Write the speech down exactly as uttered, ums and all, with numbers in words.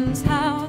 friend's house.